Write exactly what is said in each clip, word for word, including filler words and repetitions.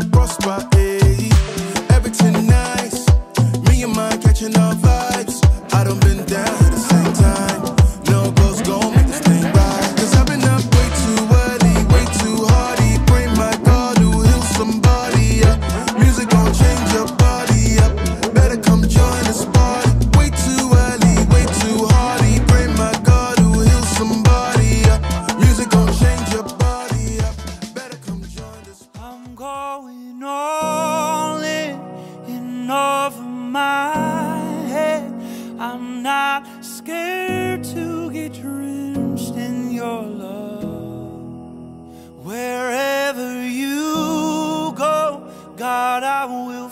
shall prosper, ayy. Everything nice, me and mine catching our vibes. I done been down at the same time. No goals gon' make this thing right. Cause I've been up way too early, way too hardy. Pray my God who heals somebody up. Music gon' change your body up. Better come join this party. Way too early, way too hardy. Pray my God who heals somebody up. Music gon' change your body up. Better come join this party. I'm going all in and over my head. I'm not scared to get drenched in your love. Wherever you go, God, I will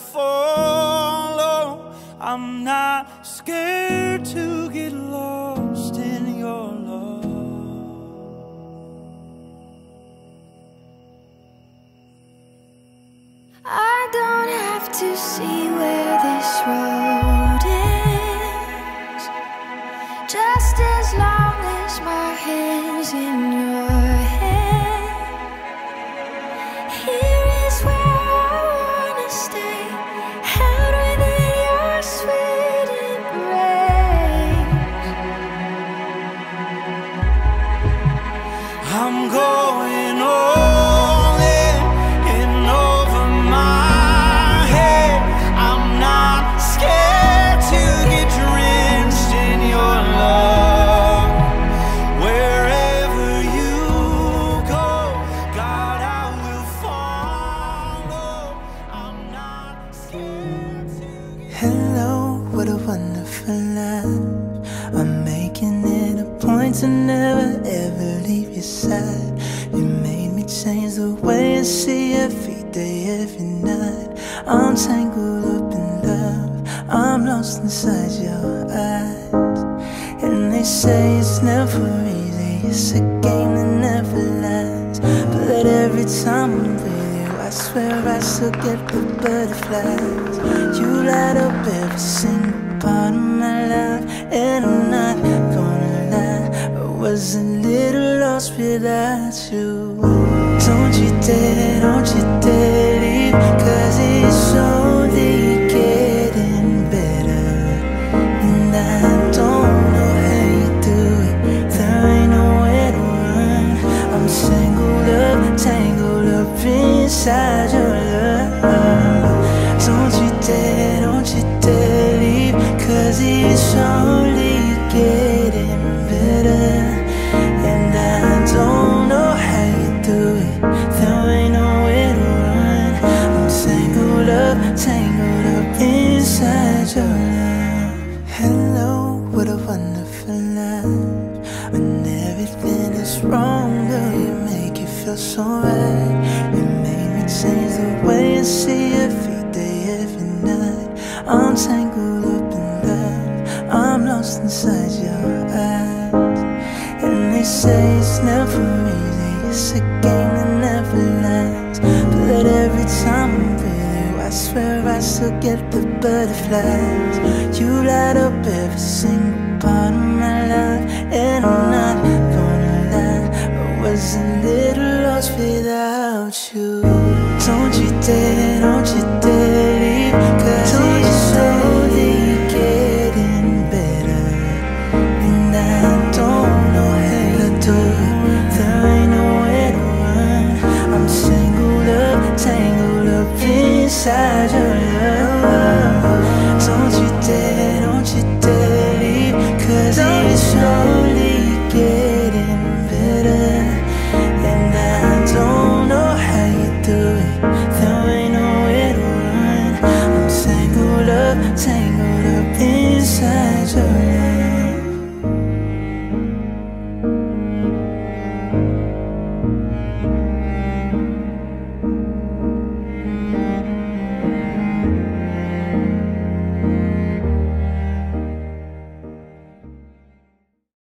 follow. I'm not scared to get lost in your love. I don't have to see where this road is. Just as long as my hand's in your hand, here is where I wanna stay, held within your sweet embrace. I'm going on. To never ever leave your side. You made me change the way I see every day, every night. I'm tangled up in love, I'm lost inside your eyes. And they say it's never easy, it's a game that never lasts. But every time I'm with you, I swear I still get the butterflies. You light up every single part of my life, and I'm not gonna lie, was a little lost without you. Don't you dare, don't you dare leave, cause it's only getting better. And I don't know how you do it, there ain't nowhere to run. I'm tangled up, tangled up inside your love. Don't you dare, don't you dare leave, cause it's only getting better. Don't know how you do it, there ain't nowhere to run. I'm tangled up, tangled up inside your love. Hello, what a wonderful life. When everything is wrong, girl, you make it feel so right. You made me change the way I see every day, every night. I'm tangled up in love, I'm lost inside your eyes. And they say it's never easy, it's a game that never lasts. But every time I'm with you, I swear I still get the butterflies. You light up every single part of my life, and I'm not gonna lie, I was a little lost without you. Don't you dare, don't you dare leave, cause it's slowly getting better. And I don't do it, there ain't nowhere to run. I'm tangled up, tangled up inside you.